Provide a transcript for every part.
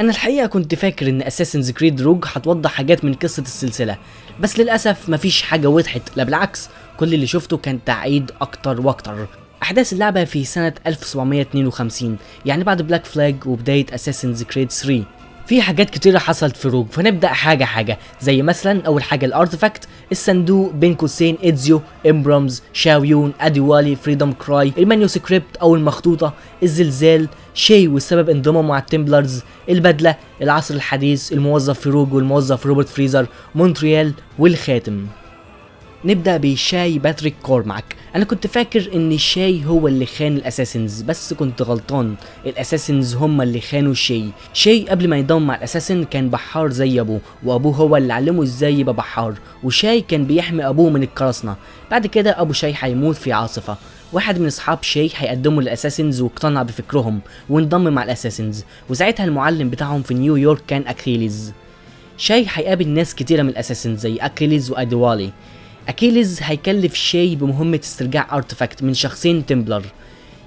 انا الحقيقه كنت فاكر ان اساسنز كريد روج هتوضح حاجات من قصه السلسله، بس للاسف مفيش حاجه وضحت، لا بالعكس كل اللي شفته كان تعقيد اكتر واكتر. احداث اللعبه في سنه 1752 يعني بعد بلاك فلاج وبدايه اساسنز كريد 3. في حاجات كتيره حصلت في روج، فنبدا حاجه حاجه، زي مثلا اول حاجه الارتفاكت، الصندوق بين قوسين ايدزيو، امبرامز، شاو يون، اديوالي، فريدم كراي، المانيوسكريبت او المخطوطه، الزلزال، شي والسبب انضمامه مع التمبلرز، البدله، العصر الحديث، الموظف في روج والموظف روبرت فريزر، مونتريال والخاتم. نبدا بشاي باتريك كورماك. انا كنت فاكر ان شاي هو اللي خان الاساسنز، بس كنت غلطان، الاساسنز هم اللي خانوا شاي قبل ما ينضم مع الاساسن كان بحار زي ابوه، وابوه هو اللي علمه ازاي يبقى بحار، وشاي كان بيحمي ابوه من القراصنه. بعد كده ابو شاي هيموت في عاصفه، واحد من اصحاب شاي هيقدمه للاساسنز واقتنع بفكرهم وانضم مع الاساسنز، وساعتها المعلم بتاعهم في نيويورك كان اكيليز. شاي هيقابل ناس كتيره من الاساسنز زي اكيليز واديوالي. أكيليز هيكلف شاي بمهمة استرجاع ارتفاكت من شخصين تمبلر،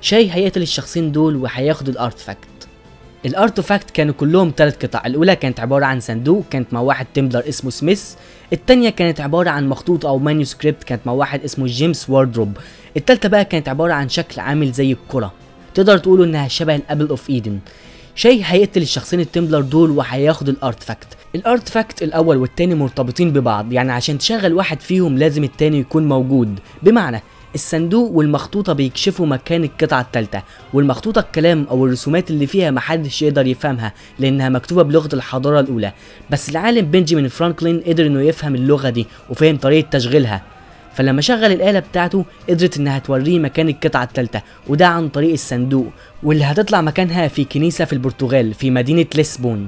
شاي هيقتل الشخصين دول وهياخد الارتفاكت. الارتفاكت كانوا كلهم 3 قطع، الأولى كانت عبارة عن صندوق كانت مع واحد تمبلر اسمه سميث، التانية كانت عبارة عن مخطوط أو مانيوسكريبت كانت مع واحد اسمه جيمس واردروب، التالتة بقى كانت عبارة عن شكل عامل زي الكرة، تقدر تقولوا إنها شبه الأبل أوف إيدن. شاي هيقتل الشخصين التمبلر دول وهياخد الارتفاكت. الارتفاكت الاول والتاني مرتبطين ببعض، يعني عشان تشغل واحد فيهم لازم التاني يكون موجود، بمعنى الصندوق والمخطوطه بيكشفوا مكان القطعه الثالثه، والمخطوطه الكلام او الرسومات اللي فيها محدش يقدر يفهمها لانها مكتوبه بلغه الحضاره الاولى، بس العالم بنجامين فرانكلين قدر انه يفهم اللغه دي وفهم طريقه تشغيلها، فلما شغل الآلة بتاعته قدرت انها توريه مكان القطعة الثالثة، وده عن طريق الصندوق واللي هتطلع مكانها في كنيسة في البرتغال في مدينة ليسبون.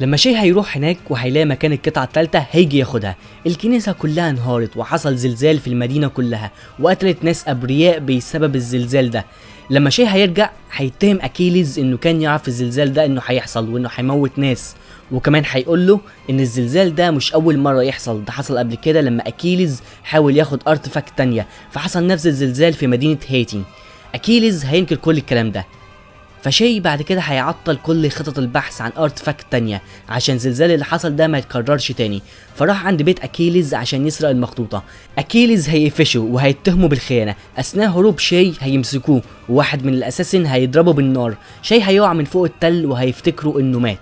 لما شاي هيروح هناك وهيلاقي مكان القطعة الثالثة هيجي ياخدها. الكنيسة كلها انهارت وحصل زلزال في المدينة كلها وقتلت ناس أبرياء بسبب الزلزال ده. لما شاي هيرجع هيتهم أكيليز انه كان يعرف الزلزال ده انه هيحصل وانه هيموت ناس، وكمان هيقول له ان الزلزال ده مش اول مره يحصل، ده حصل قبل كده لما اكيليز حاول ياخد ارتفاكت تانيه فحصل نفس الزلزال في مدينه هايتي. اكيليز هينكر كل الكلام ده، فشاي بعد كده هيعطل كل خطط البحث عن ارتفاكت تانيه عشان الزلزال اللي حصل ده ما يتكررش تاني، فراح عند بيت اكيليز عشان يسرق المخطوطه. اكيليز هيقفشه وهيتهمه بالخيانه، اثناء هروب شاي هيمسكوه وواحد من الاساسين هيضربه بالنار، شاي هيقع من فوق التل وهيفتكروا انه مات،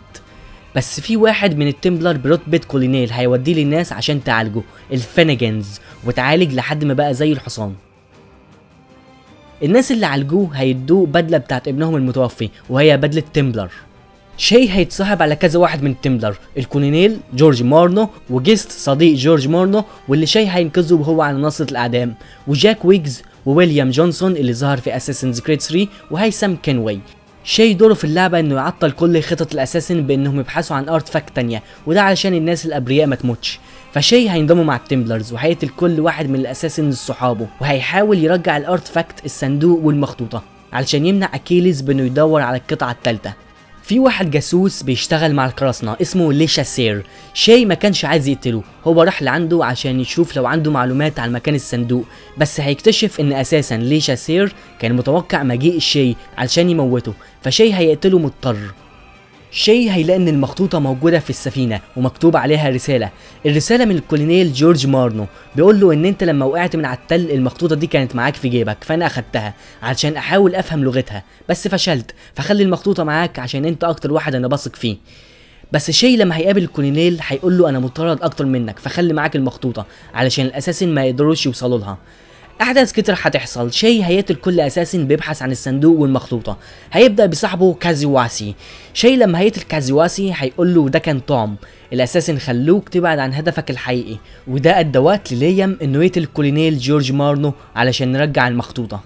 بس في واحد من التمبلر برتبة كولينيل هيوديه للناس عشان تعالجه، الفينيجنز، وتعالج لحد ما بقى زي الحصان. الناس اللي عالجوه هيدوه بدله بتاعت ابنهم المتوفي وهي بدله تمبلر. شاي هيتصاحب على كذا واحد من التمبلر، الكولينيل، جورج مارنو، وجيست صديق جورج مارنو واللي شاي هينقذه وهو على منصه الاعدام، وجاك ويجز، وويليام جونسون اللي ظهر في اساسنز كريد 3، وهيثم كينوي. شاي دوره في اللعبه انه يعطل كل خطط الاساسن بانهم يبحثوا عن ارتفاكت تانيه، وده علشان الناس الابرياء ما تموتش، فشاي هينضموا مع التمبلرز وهيقتل كل واحد من الاساسن صحابه، وهيحاول يرجع الارتفاكت الصندوق والمخطوطه علشان يمنع اكيليز بانه يدور على القطعه الثالثه. في واحد جاسوس بيشتغل مع القراصنه اسمه ليشا سير، شاي ما كانش عايز يقتله، هو راح لعنده عشان يشوف لو عنده معلومات عن مكان الصندوق، بس هيكتشف ان اساسا ليشا سير كان متوقع مجيء شاي علشان يموته، فشاي هيقتله مضطر. شاي هيلاقي ان المخطوطه موجوده في السفينه ومكتوب عليها رساله، الرساله من الكولينيل جورج مارنو بيقول له ان انت لما وقعت من على التل المخطوطه دي كانت معاك في جيبك فانا اخدتها علشان احاول افهم لغتها بس فشلت، فخلي المخطوطه معاك عشان انت اكتر واحد انا بثق فيه. بس شاي لما هيقابل الكولينيل هيقول له انا مطرد اكتر منك فخلي معاك المخطوطه علشان الاساسين ما يقدروش يوصلوا لها. احداث كتير هتحصل، شاي هيقتل كل اساسن بيبحث عن الصندوق والمخطوطه، هيبدا بصاحبه كازيواسي. شاي لما هيقتل كازيواسي هيقول له ده كان طعم، الاساسن خلوك تبعد عن هدفك الحقيقي، وده ادى وقت لليام انه يقتل كولينيل جورج مارنو علشان نرجع المخطوطه.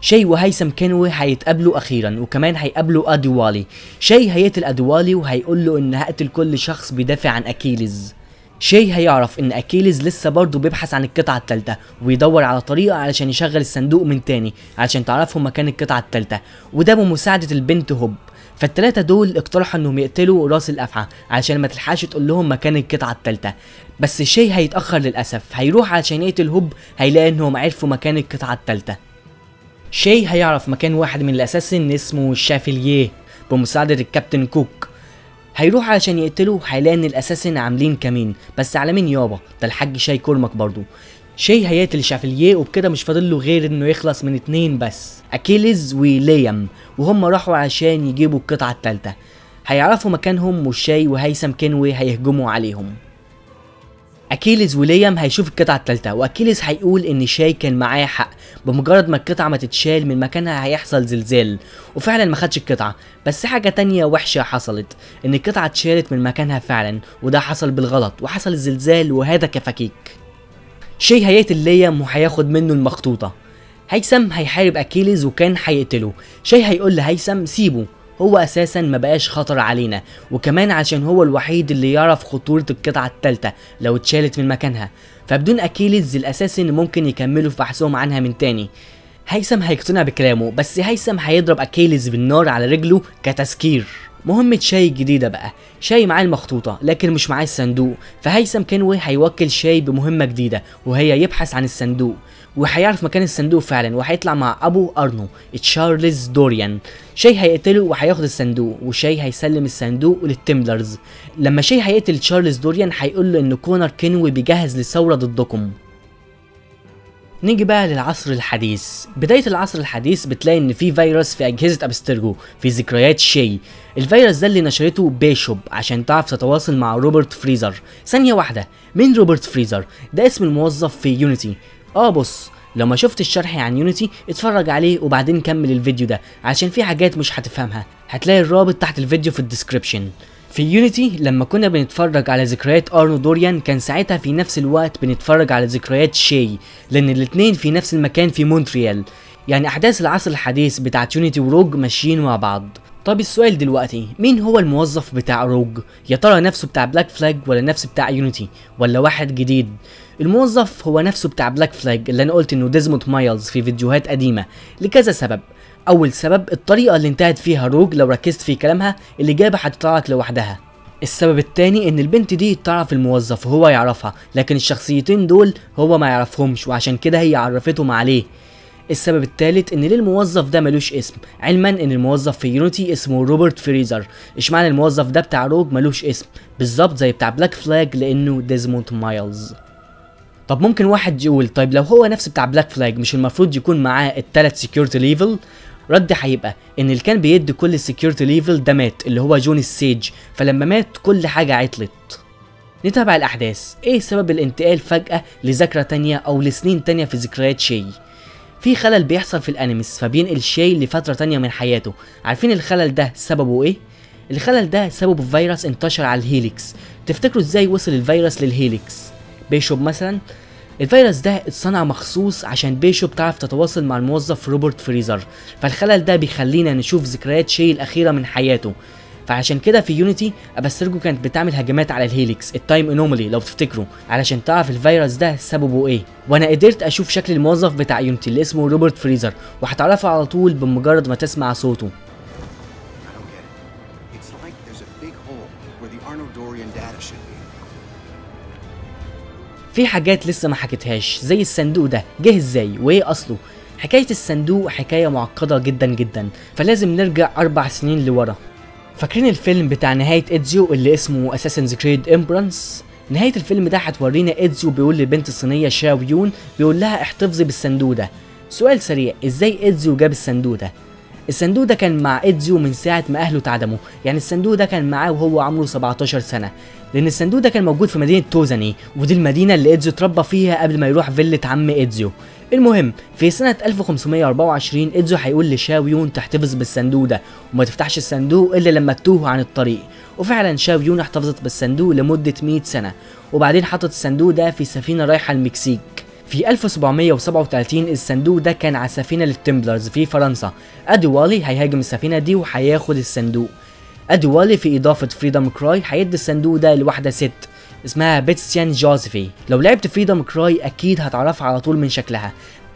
شاي وهيثم كينوي هيتقابلوا اخيرا، وكمان هيقابلوا اديوالي. شاي هيقتل اديوالي وهيقول له ان هقتل كل شخص بيدافع عن اكيليز. شاي هيعرف ان اكيليز لسه برضه بيبحث عن القطعه الثالثه ويدور على طريقه علشان يشغل الصندوق من تاني علشان تعرفهم مكان القطعه الثالثه، وده بمساعده البنت هوب. فالثلاثه دول اقترحوا انهم يقتلوا راس الافعى علشان ما تلحقش تقول لهم مكان القطعه الثالثه، بس شاي هيتاخر للاسف، هيروح علشان يقتل هوب هيلاقي انهم عرفوا مكان القطعه الثالثه. شاي هيعرف مكان واحد من الاساسين اسمه شافيليه، بمساعدة الكابتن كوك. هيروح علشان يقتله، هيلاقي ان الاساسن عاملين كمين، بس على مين يابا؟ ده الحاج شاي كورماك برضو. شاي هيقتل شافلييه، وبكده مش فاضل له غير انه يخلص من اتنين بس، اكيليز وليام، وهم راحوا علشان يجيبوا القطعة التالتة. هيعرفوا مكانهم، وشاي وهيثم كنوي هيهجموا عليهم. اكيليز وليام هيشوف القطعة التالتة، واكيليز هيقول ان شاي كان معاه حق، بمجرد ما القطعة ما تتشال من مكانها هيحصل زلزال، وفعلا ما خدش القطعة. بس حاجة تانية وحشة حصلت، ان القطعة اتشالت من مكانها فعلا، وده حصل بالغلط، وحصل الزلزال، وهذا كفكيك. شاي هيقتل ليام وهياخد منه المخطوطة. هيثم هيحارب اكيليز وكان هيقتله، شاي هيقول لهيثم سيبه، هو اساسا ما بقاش خطر علينا، وكمان عشان هو الوحيد اللي يعرف خطورة القطعة التالتة لو اتشالت من مكانها، فبدون اكيليز الاساسن ممكن يكملوا في بحثهم عنها من تاني. هيثم هيقتنع بكلامه، بس هيثم هيضرب اكيليز بالنار على رجله كتذكير. مهمة شاي جديدة بقى، شاي معاه المخطوطة لكن مش معاه الصندوق، فهيثم كنوي هيوكل شاي بمهمة جديدة وهي يبحث عن الصندوق، وهيعرف مكان الصندوق فعلا، وهيطلع مع ابو ارنو تشارلز دوريان. شاي هيقتله وهياخد الصندوق، وشاي هيسلم الصندوق للتمبلرز. لما شاي هيقتل تشارلز دوريان هيقول له ان كونر كنوي بيجهز للثورة ضدكم. نيجي بقى للعصر الحديث. بداية العصر الحديث بتلاقي ان في فيروس في اجهزة ابسترجو في ذكريات شاي. الفيروس ده اللي نشرته بيشوب عشان تعرف تتواصل مع روبرت فريزر. ثانية واحدة، مين روبرت فريزر؟ ده اسم الموظف في يونيتي. بص، لما شفت الشرح عن يونيتي اتفرج عليه وبعدين كمل الفيديو ده عشان في حاجات مش هتفهمها، هتلاقي الرابط تحت الفيديو في الديسكريبشن. في يونيتي لما كنا بنتفرج على ذكريات ارنو دوريان كان ساعتها في نفس الوقت بنتفرج على ذكريات شاي، لان الاتنين في نفس المكان في مونتريال، يعني احداث العصر الحديث بتاعت يونيتي وروج ماشيين مع بعض. طب السؤال دلوقتي، مين هو الموظف بتاع روج؟ يا ترى نفسه بتاع بلاك فلاج، ولا نفسه بتاع يونيتي، ولا واحد جديد؟ الموظف هو نفسه بتاع بلاك فلاج اللي انا قلت انه ديزموند مايلز في فيديوهات قديمة، لكذا سبب. اول سبب الطريقه اللي انتهت فيها روج، لو ركزت في كلامها الاجابه هتطلعلك لوحدها. السبب التاني ان البنت دي تعرف الموظف وهو يعرفها، لكن الشخصيتين دول هو ما يعرفهمش وعشان كده هي عرفتهم عليه. السبب التالت ان للموظف ده ملوش اسم، علما ان الموظف في يونيتي اسمه روبرت فريزر، اشمعنى الموظف ده بتاع روج ملوش اسم بالظبط زي بتاع بلاك فلاج؟ لانه ديزموند مايلز. طب ممكن واحد يقول طيب لو هو نفس بتاع بلاك فلاج مش المفروض يكون معاه التلات سكيورتي ليفل؟ رد هيبقى ان اللي كان بيدي كل السكيورتي ليفل ده مات، اللي هو جوني السيج، فلما مات كل حاجه عطلت. نتابع الاحداث. ايه سبب الانتقال فجاه لذاكره تانيه او لسنين تانيه في ذكريات شاي؟ في خلل بيحصل في الانيمس فبينقل شاي لفتره تانيه من حياته. عارفين الخلل ده سببه ايه؟ الخلل ده سببه فيروس انتشر على الهيليكس. تفتكروا ازاي وصل الفيروس للهيليكس؟ بيشوب مثلا، الفيروس ده اتصنع مخصوص عشان بيشوب تعرف تتواصل مع الموظف روبرت فريزر، فالخلل ده بيخلينا نشوف ذكريات شاي الاخيره من حياته. فعشان كده في يونيتي ابسترجو كانت بتعمل هجمات على الهيليكس التايم انومالي لو تفتكروا، علشان تعرف الفيروس ده سببه ايه. وانا قدرت اشوف شكل الموظف بتاع يونيتي اللي اسمه روبرت فريزر، وهتعرفه على طول بمجرد ما تسمع صوته. في حاجات لسه ما حكيتهاش زي الصندوق ده جه ازاي وايه اصله. حكايه الصندوق حكايه معقده جدا جدا، فلازم نرجع 4 سنين لورا. فاكرين الفيلم بتاع نهايه ايدزيو اللي اسمه اساسنز كريد امبرانس؟ نهايه الفيلم ده هتورينا ايدزيو بيقول للبنت الصينيه شاو يون، بيقول لها احتفظي بالصندوق ده. سؤال سريع، ازاي ايدزيو جاب الصندوق ده؟ الصندوق ده كان مع ايدزيو من ساعه ما اهله اتعدموا، يعني الصندوق ده كان معاه وهو عمره 17 سنه، لان الصندوق ده كان موجود في مدينه توزاني، ودي المدينه اللي ايدزيو اتربى فيها قبل ما يروح فيلة عم ايدزيو. المهم في سنه 1524 ايدزيو هيقول لشاو يون تحتفظ بالصندوق ده وما تفتحش الصندوق الا لما تتوه عن الطريق، وفعلا شاو يون احتفظت بالصندوق لمده 100 سنه، وبعدين حطت الصندوق ده في سفينه رايحه المكسيك. في 1737 الصندوق ده كان على سفينه للتمبلرز في فرنسا، أديوالي هيهاجم السفينه دي وهياخد الصندوق. أديوالي في اضافه فريدم كراي هيدي الصندوق ده لواحده ست اسمها بيتسيان جوزفي، لو لعبت فريدم كراي اكيد هتعرفها على طول من شكلها،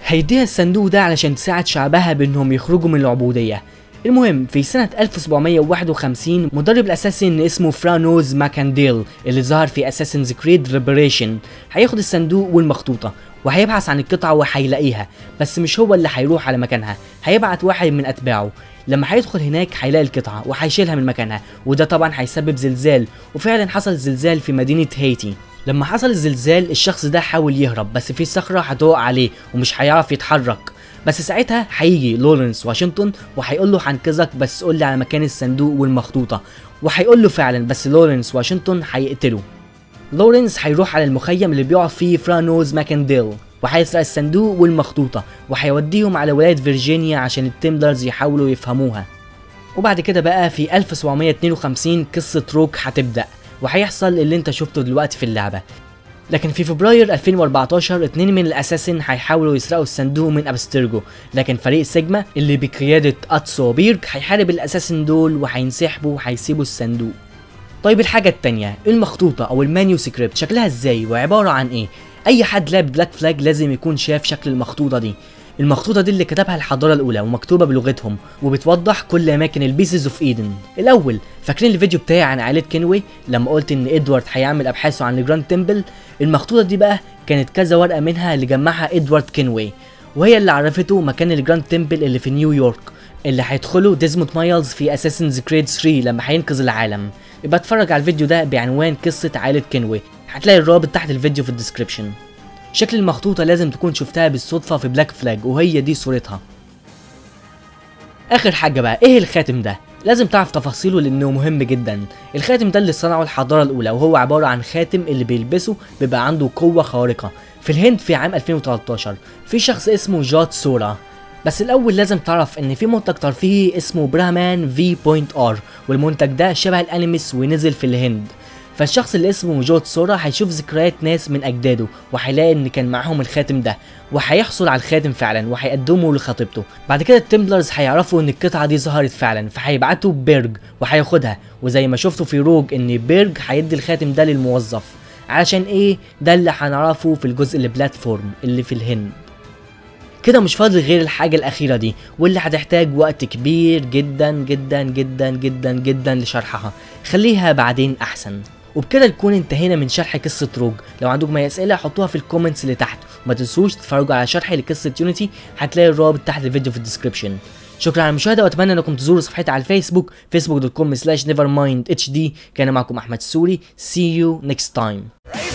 هيديها الصندوق ده علشان تساعد شعبها بانهم يخرجوا من العبوديه. المهم في سنه 1751 مدرب الاساسن اسمه فرانوز ماكانديل اللي ظهر في اساسنز كريد ريبريشن هياخد الصندوق والمخطوطه وهيبحث عن القطعه وهيلاقيها، بس مش هو اللي هيروح على مكانها، هيبعت واحد من اتباعه. لما هيدخل هناك هيلاقي القطعه وهيشيلها من مكانها، وده طبعا هيسبب زلزال، وفعلا حصل زلزال في مدينه هايتي. لما حصل الزلزال الشخص ده حاول يهرب، بس في صخره هتقع عليه ومش هيعرف يتحرك، بس ساعتها هيجي لورنس واشنطن وهيقول له هنقذك بس قول لي على مكان الصندوق والمخطوطه، وهيقول له فعلا، بس لورنس واشنطن هيقتله. لورنس هيروح على المخيم اللي بيقعد فيه فرانوز ماكنديل وهيسرق الصندوق والمخطوطه وهيوديهم على ولايه فيرجينيا عشان التمبلرز يحاولوا يفهموها. وبعد كده بقى في 1752 قصه روك هتبدا وهيحصل اللي انت شفته دلوقتي في اللعبه. لكن في فبراير 2014 2 من الاساسن هيحاولوا يسرقوا الصندوق من ابسترجو، لكن فريق سيجما اللي بقياده اتسو بيرج هيحارب الاساسن دول وهينسحبوا وهيسيبوا الصندوق. طيب الحاجه الثانيه، المخطوطه او المانيو سكريبت شكلها ازاي وعباره عن ايه؟ اي حد لعب بلاك فلاج لازم يكون شاف شكل المخطوطه دي. المخطوطه دي اللي كتبها الحضاره الاولى ومكتوبه بلغتهم وبتوضح كل اماكن البيسز اوف ايدن. الاول فاكرين الفيديو بتاعي عن عائله كينوي لما قلت ان ادوارد هيعمل ابحاثه عن الجراند تمبل؟ المخطوطه دي بقى كانت كذا ورقه منها اللي جمعها ادوارد كينوي، وهي اللي عرفته مكان الجراند تمبل اللي في نيويورك اللي هيدخله ديزموند مايلز في اساسنز كريد 3 لما هينقذ العالم. يبقى اتفرج على الفيديو ده بعنوان قصه عائله كينوي، هتلاقي الرابط تحت الفيديو في الديسكريبشن. شكل المخطوطة لازم تكون شفتها بالصدفة في بلاك فلاج وهي دي صورتها. آخر حاجة بقى، إيه الخاتم ده؟ لازم تعرف تفاصيله لأنه مهم جدا. الخاتم ده اللي صنعه الحضارة الأولى، وهو عبارة عن خاتم اللي بيلبسه بيبقى عنده قوة خارقة. في الهند في عام 2013 في شخص اسمه جات سورا. بس الأول لازم تعرف إن في منتج ترفيهي اسمه برامان V.R، والمنتج ده شبه الأنيمس ونزل في الهند. فالشخص اللي اسمه جات سورا هيشوف ذكريات ناس من اجداده وهيلاقي ان كان معاهم الخاتم ده، وهيحصل على الخاتم فعلا وهيقدمه لخطيبته. بعد كده التمبلرز هيعرفوا ان القطعه دي ظهرت فعلا، فهيبعتوا بيرج وهياخدها، وزي ما شفتوا في روج ان بيرج هيدي الخاتم ده للموظف. علشان ايه؟ ده اللي هنعرفه في الجزء البلاتفورم اللي في الهند. كده مش فاضل غير الحاجه الاخيره دي، واللي هتحتاج وقت كبير جدا جدا جدا جدا جدا لشرحها، خليها بعدين احسن. وبكده نكون انتهينا من شرح قصه روج. لو عندكم اي اسئله حطوها في الكومنتس اللي تحت، وما تنسوش تتفرجوا على شرحي لقصه يونيتي، هتلاقي الرابط تحت الفيديو في الديسكريبشن. شكرا على المشاهده، واتمنى انكم تزوروا صفحتي على الفيسبوك facebook.com/nevermindhd. كان معكم احمد السوري، see you next time.